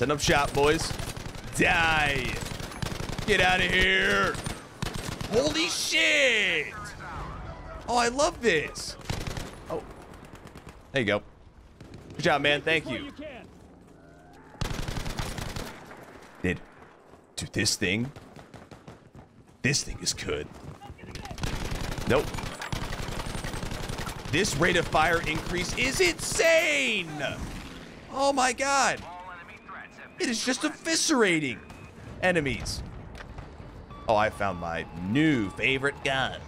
Send up shop, boys. Die. Get out of here. Holy shit. Oh, I love this. Oh. There you go. Good job, man. Thank you. Did. Dude, this thing. This thing is good. Nope. This rate of fire increase is insane. Oh my God. It is just eviscerating enemies. Oh, I found my new favorite gun.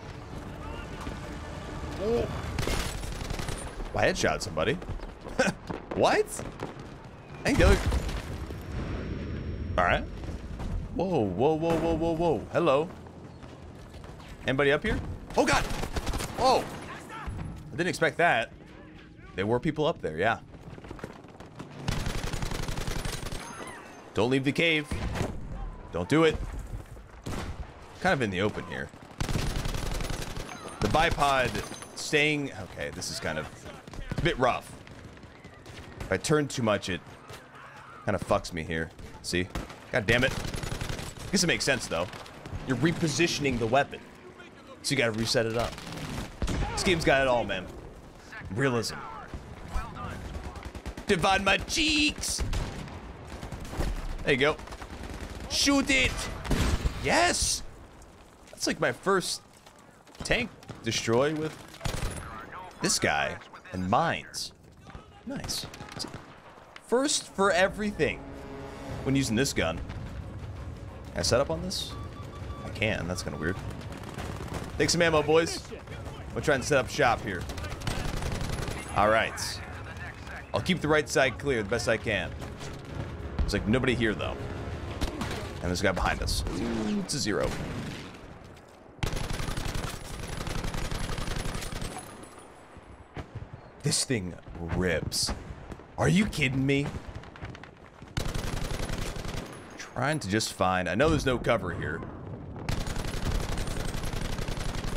Oh. I headshot somebody. What? Thank you. All right. Whoa, whoa, whoa, whoa, whoa, whoa. Hello. Anybody up here? Oh God. Oh. I didn't expect that. There were people up there, yeah. Don't leave the cave. Don't do it. Kind of in the open here. The bipod staying... Okay, this is kind of a bit rough. If I turn too much, it kind of fucks me here. See? God damn it. I guess it makes sense, though. You're repositioning the weapon. So you gotta reset it up. This game's got it all, man. Realism. Divide my cheeks. There you go. Shoot it. Yes. That's like my first tank destroy with this guy and mines. Nice. First for everything. When using this gun. Can I set up on this? I can. That's kind of weird. Take some ammo, boys. We're trying to set up shop here. All right. I'll keep the right side clear the best I can. There's like nobody here though. And there's a guy behind us. It's a zero. This thing rips. Are you kidding me? Trying to just find, I know there's no cover here.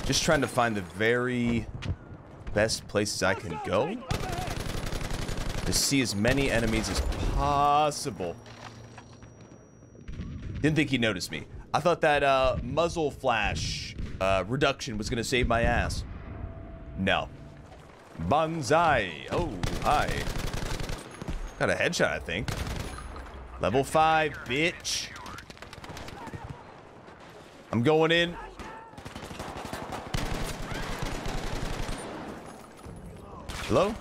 Just trying to find the very best places I can go to see as many enemies as possible. Didn't think he noticed me. I thought that muzzle flash reduction was gonna save my ass. No. Banzai. Oh, hi. Got a headshot, I think. Level 5, bitch. I'm going in. Hello?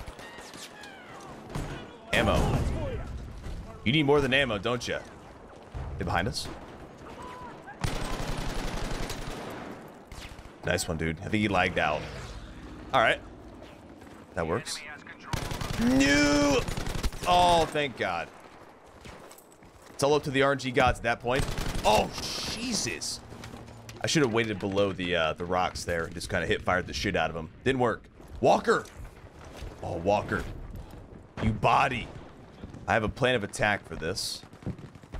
Ammo. You need more than ammo, don't you? They're behind us. Nice one, dude. I think he lagged out. All right. That works. No! Oh, thank God. It's all up to the RNG gods at that point. Oh, Jesus. I should have waited below the rocks there and just kind of hit-fired the shit out of him. Didn't work. Walker! Oh, Walker, you body. I have a plan of attack for this.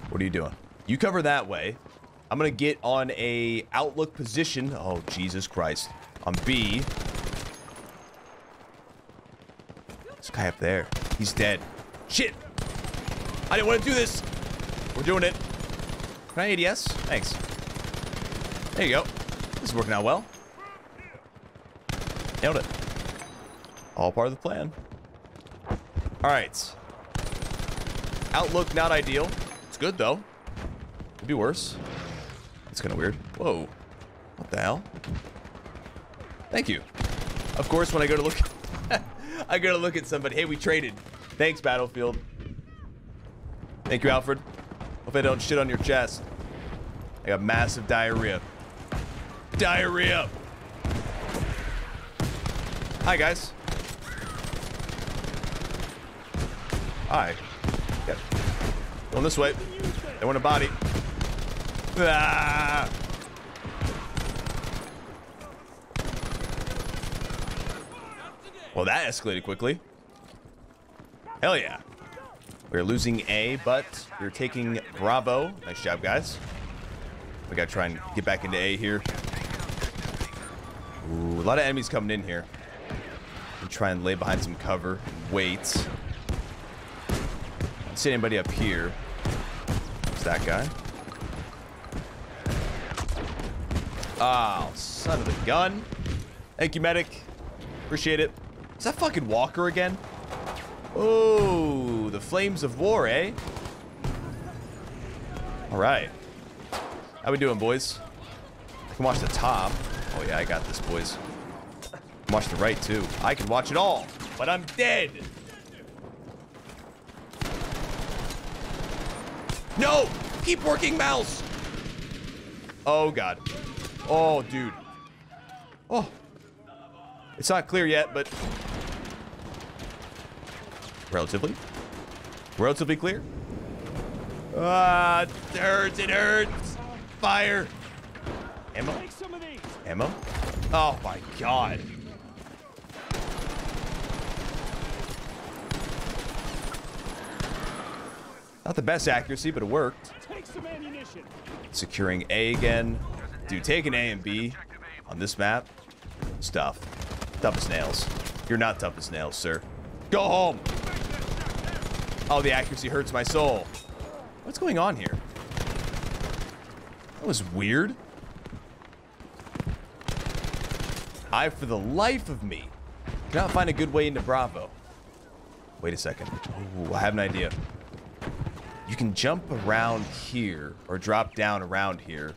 What are you doing? You cover that way. I'm going to get on a outlook position. Oh, Jesus Christ. On B. This guy up there. He's dead. Shit. I didn't want to do this. We're doing it. Can I ADS? Thanks. There you go. This is working out well. Nailed it. All part of the plan. All right. Outlook not ideal. It's good though. Could be worse. It's kind of weird. Whoa. What the hell? Thank you. Of course, when I go to look, I go to look at somebody. Hey, we traded. Thanks, Battlefield. Thank you, Alfred. Hope I don't shit on your chest. I got massive diarrhea. Diarrhea. Hi, guys. Alright. Yeah. Going this way. They want a body. Ah. Well, that escalated quickly. Hell yeah. We're losing A, but we're taking Bravo. Nice job, guys. We gotta try and get back into A here. Ooh, a lot of enemies coming in here. We'll try and lay behind some cover. Wait. See anybody up here. that guy. Oh, son of a gun. Thank you, medic. Appreciate it. Is that fucking Walker again? Oh, the flames of war, eh? All right. How we doing, boys? I can watch the top. Oh, yeah, I got this, boys. I can watch the right, too. I can watch it all, but I'm dead. No! Keep working, mouse! Oh, God. Oh, dude. Oh. It's not clear yet, but... relatively. Relatively clear. Ah, it hurts, it hurts. Fire. Ammo? Ammo? Oh, my God. Not the best accuracy, but it worked. Take some ammunition. Securing A again. Dude, taking A and B on this map. Stuff. Tough as nails. You're not tough as nails, sir. Go home. Oh, the accuracy hurts my soul. What's going on here? That was weird. I, for the life of me, cannot find a good way into Bravo. Wait a second. Ooh, I have an idea. You can jump around here or drop down around here.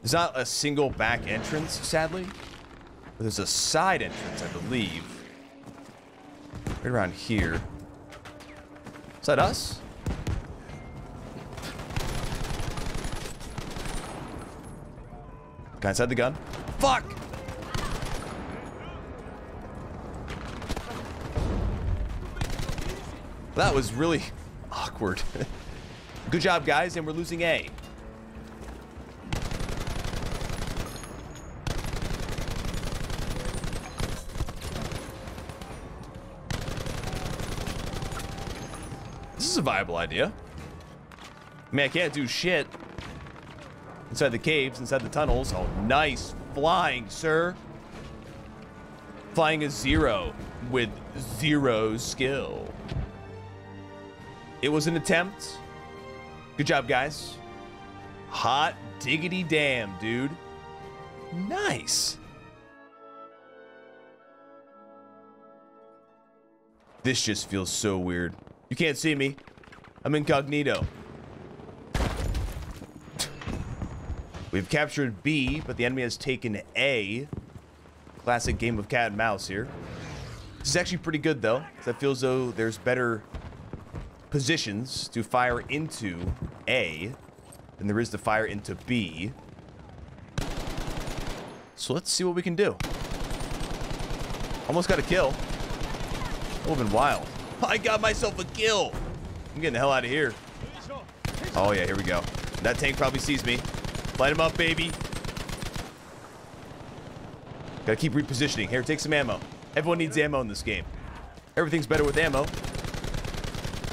There's not a single back entrance, sadly. But there's a side entrance, I believe. Right around here. Is that us? Guy inside the gun. Fuck! That was really... awkward. Good job, guys, and we're losing A. This is a viable idea. I mean, I can't do shit. Inside the caves, inside the tunnels. Oh, nice flying, sir. Flying a zero with zero skill. It was an attempt. Good job, guys. Hot diggity damn, dude. Nice. This just feels so weird. You can't see me. I'm incognito. We've captured B, but the enemy has taken A. Classic game of cat and mouse here. This is actually pretty good, though, because I feel as though there's better positions to fire into A than there is to fire into B. So let's see what we can do. Almost got a kill. That would have been wild. I got myself a kill. I'm getting the hell out of here. Oh yeah, here we go. That tank probably sees me. Light him up, baby. Gotta keep repositioning. Here, take some ammo. Everyone needs ammo in this game. Everything's better with ammo.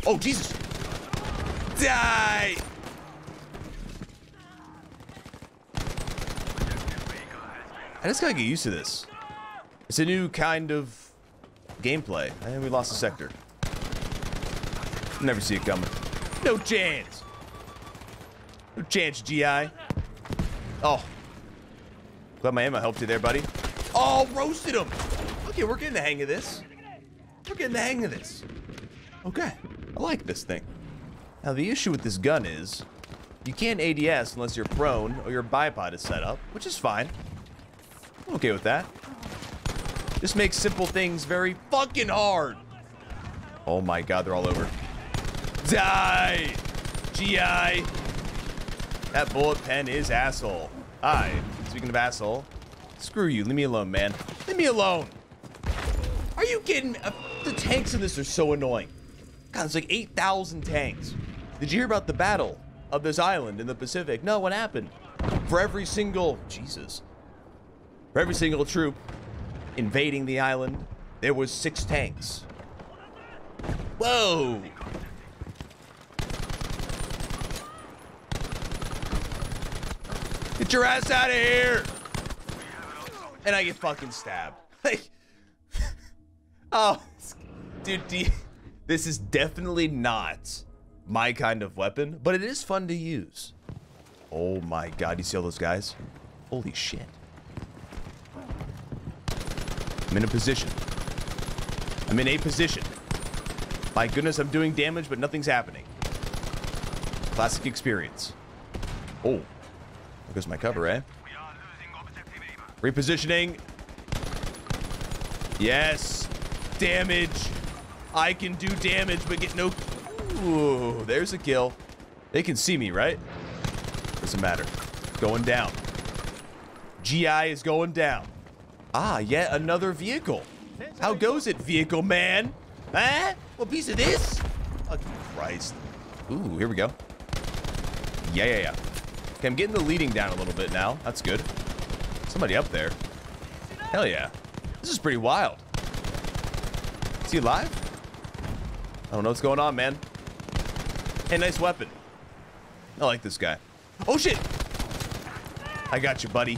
Oh, Jesus. Die! I just gotta get used to this. It's a new kind of gameplay. And we lost the sector. Never see it coming. No chance. No chance, GI. Oh. Glad my ammo helped you there, buddy. Oh, roasted him. Okay, we're getting the hang of this. We're getting the hang of this. Okay. I like this thing. Now, the issue with this gun is you can't ADS unless you're prone or your bipod is set up, which is fine. I'm okay with that. This makes simple things very fucking hard. Oh my God, they're all over. Die! GI! That bullet pen is asshole. I, speaking of asshole, screw you. Leave me alone, man. Leave me alone. Are you kidding me? The tanks in this are so annoying. God, there's like 8,000 tanks. Did you hear about the battle of this island in the Pacific? No, what happened? For every single... Jesus. For every single troop invading the island, there was 6 tanks. Whoa! Get your ass out of here! And I get fucking stabbed. Like... oh, dude, This is definitely not my kind of weapon, but it is fun to use. Oh my god, you see all those guys? Holy shit. I'm in a position. I'm in a position. My goodness, I'm doing damage, but nothing's happening. Classic experience. Oh, there goes my cover, eh? Repositioning. Yes. Damage. I can do damage, but get no... Ooh, there's a kill. They can see me, right? Doesn't matter. Going down. GI is going down. Ah, yet another vehicle. How goes it, vehicle man? Huh? What piece of this? Oh, Christ. Ooh, here we go. Yeah. Okay, I'm getting the leading down a little bit now. That's good. Somebody up there. Hell yeah. This is pretty wild. Is he alive? I don't know what's going on, man. Hey, nice weapon. I like this guy. Oh, shit. I got you, buddy.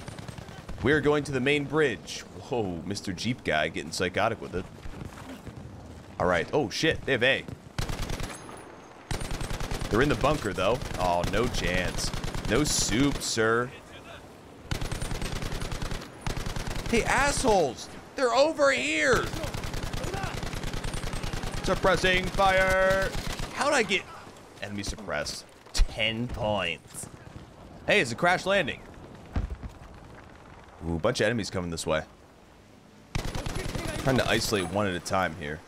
We're going to the main bridge. Whoa, Mr. Jeep guy getting psychotic with it. All right. Oh, shit. They have A. They're in the bunker, though. Oh, no chance. No soup, sir. Hey, assholes. They're over here. Suppressing fire. How'd I get... Enemy suppressed. 10 points. Hey, it's a crash landing. Ooh, a bunch of enemies coming this way. Trying to isolate one at a time here.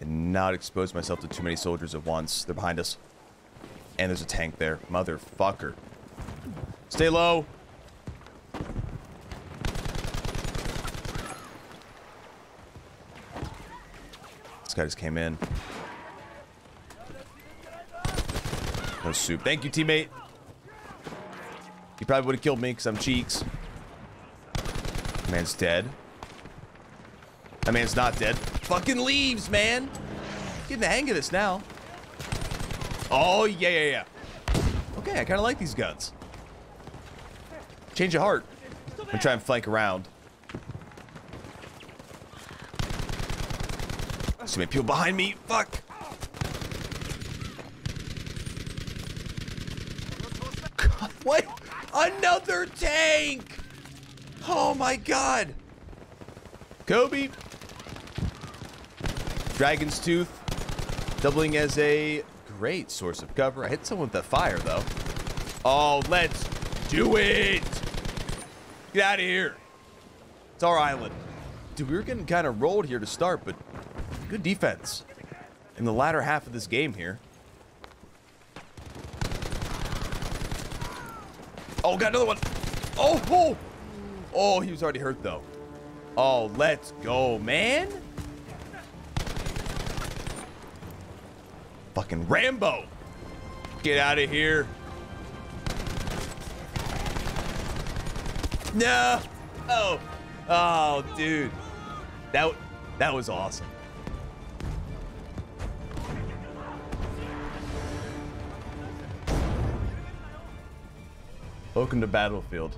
And not expose myself to too many soldiers at once. They're behind us. And there's a tank there. Motherfucker. Stay low. This guy just came in. No soup. Thank you, teammate. You probably would have killed me because I'm cheeks. That man's dead. That man's not dead. Fucking leaves, man. Getting the hang of this now. Oh, yeah. Okay, I kind of like these guns. Change of heart. I'm gonna try and flank around. So many people behind me. Fuck. What? Another tank! Oh my god! Kobe! Dragon's Tooth, doubling as a great source of cover. I hit someone with the fire, though. Oh, let's do it! Get out of here. It's our island. Dude, we were getting kind of rolled here to start, but good defense in the latter half of this game here. Oh, got another one. Oh, he was already hurt, though. Oh, let's go, man. Fucking Rambo. Get out of here. No. Oh, dude. That was awesome. Welcome to Battlefield.